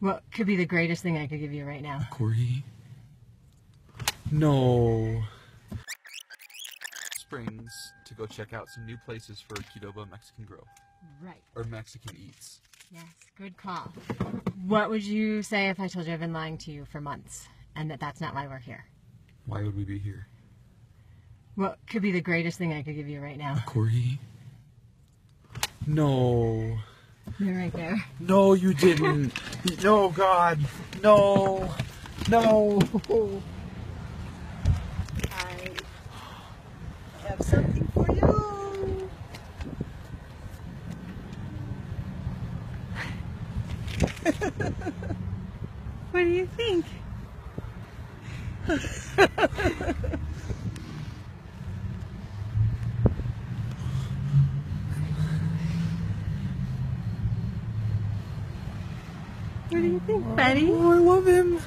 What could be the greatest thing I could give you right now? A corgi? No. Springs to go check out some new places for Qdoba Mexican Grill. Right. Or Mexican Eats. Yes, good call. What would you say if I told you I've been lying to you for months and that's not why we're here? Why would we be here? What could be the greatest thing I could give you right now? A corgi? No. You're right there. No, you didn't. No, God. No. No. I have something for you. What do you think? What do you think, buddy? Oh, I love him.